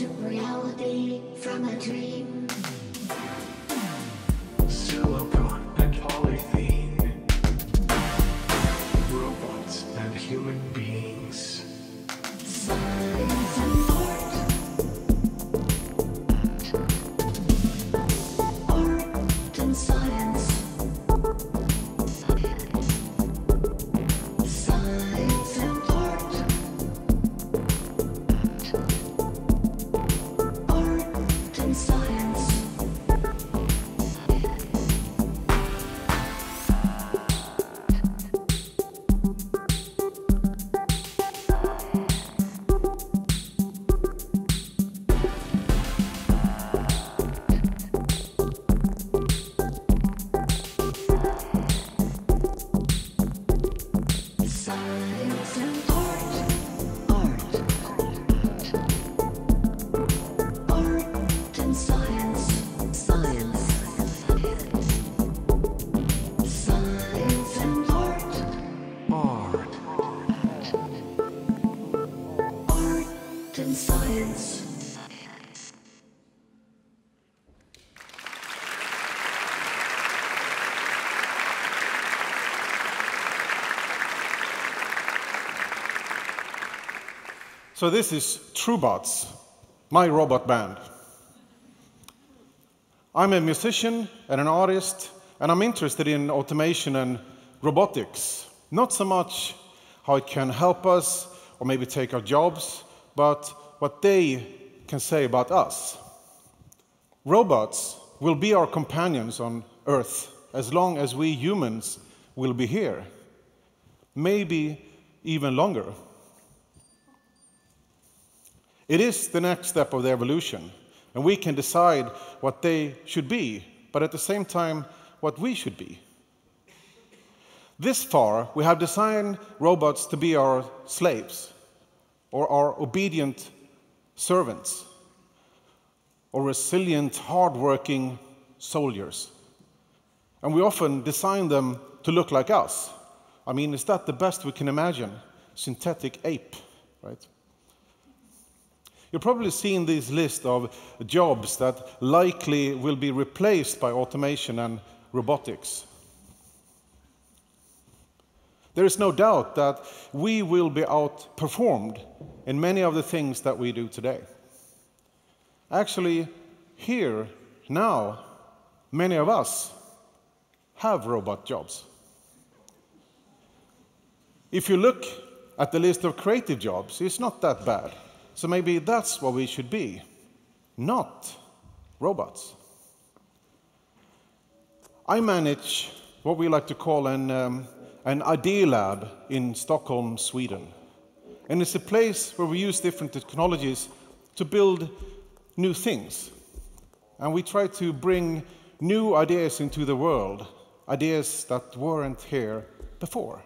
into reality from a dream. Silicon and polythene, robots and human beings. Science and art, art and science. So this is True Bots, my robot band. I'm a musician and an artist, and I'm interested in automation and robotics. Not so much how it can help us or maybe take our jobs, but what they can say about us. Robots will be our companions on Earth as long as we humans will be here. Maybe even longer. It is the next step of the evolution, and we can decide what they should be, but at the same time, what we should be. This far, we have designed robots to be our slaves, or our obedient servants, or resilient, hard-working soldiers. And we often design them to look like us. I mean, is that the best we can imagine? Synthetic ape, right? You've probably seen this list of jobs that likely will be replaced by automation and robotics. There is no doubt that we will be outperformed in many of the things that we do today. Actually, here, now, many of us have robot jobs. If you look at the list of creative jobs, it's not that bad. So maybe that's what we should be, not robots. I manage what we like to call an idea lab in Stockholm, Sweden. And it's a place where we use different technologies to build new things. And we try to bring new ideas into the world, ideas that weren't here before.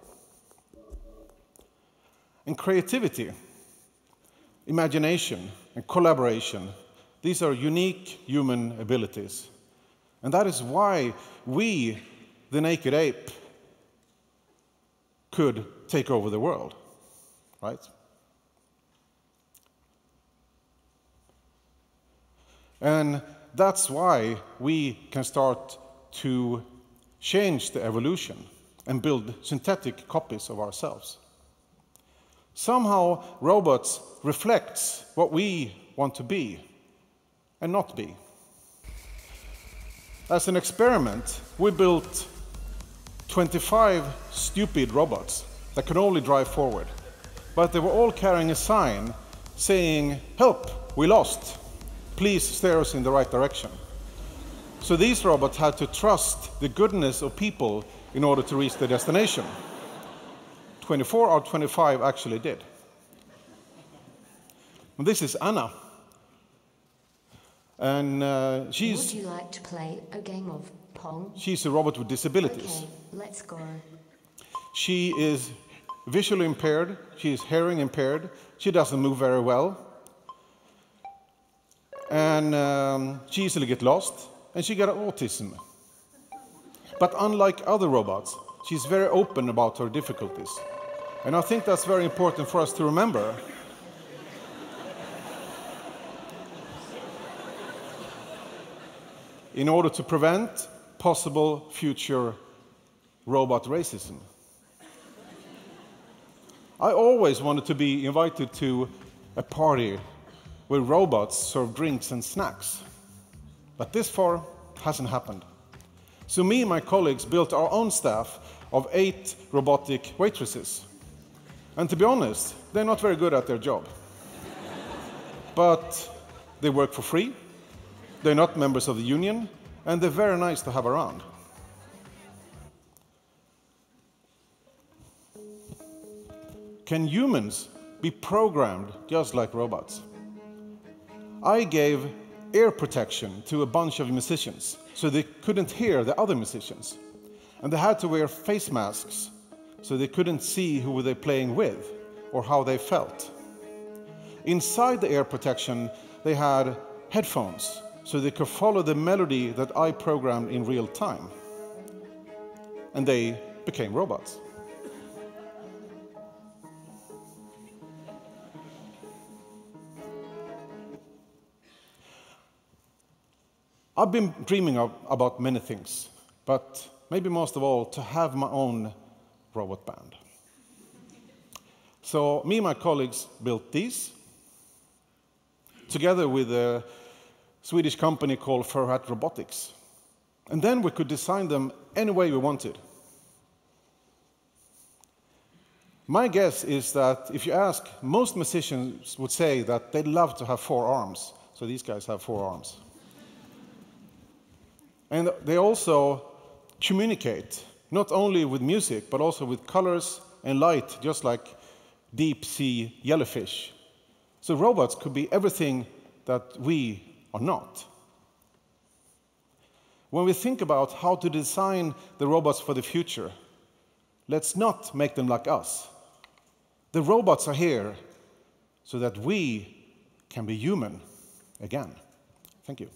And creativity, imagination and collaboration, these are unique human abilities. And that is why we, the naked ape, could take over the world, right? And that's why we can start to change the evolution and build synthetic copies of ourselves. Somehow, robots reflects what we want to be and not be. As an experiment, we built 25 stupid robots that could only drive forward. But they were all carrying a sign saying, "Help, we lost. Please steer us in the right direction." So these robots had to trust the goodness of people in order to reach their destination. 24 or 25 actually did. And this is Anna. And she's... Would you like to play a game of Pong? She's a robot with disabilities. Okay, let's go. She is visually impaired. She is hearing impaired. She doesn't move very well. And she easily gets lost. And she got autism. But unlike other robots, she's very open about her difficulties. And I think that's very important for us to remember. in order to prevent possible future robot racism. I always wanted to be invited to a party where robots serve drinks and snacks. But this far hasn't happened. So me and my colleagues built our own staff of 8 robotic waitresses. And to be honest, they're not very good at their job. But they work for free, they're not members of the union, and they're very nice to have around. Can humans be programmed just like robots? I gave ear protection to a bunch of musicians, so they couldn't hear the other musicians. And they had to wear face masks, so they couldn't see who they were playing with or how they felt. Inside the ear protection, they had headphones, so they could follow the melody that I programmed in real time. And they became robots. I've been dreaming about many things, but maybe most of all, to have my own robot band. So me and my colleagues built these, together with a Swedish company called Furhat Robotics. And then we could design them any way we wanted. My guess is that if you ask, most musicians would say that they'd love to have 4 arms. So these guys have 4 arms. And they also communicate, not only with music, but also with colors and light, just like deep-sea jellyfish. So robots could be everything that we are not. When we think about how to design the robots for the future, let's not make them like us. The robots are here so that we can be human again. Thank you.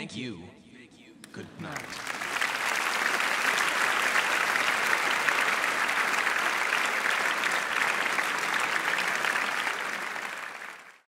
Thank you. Good night.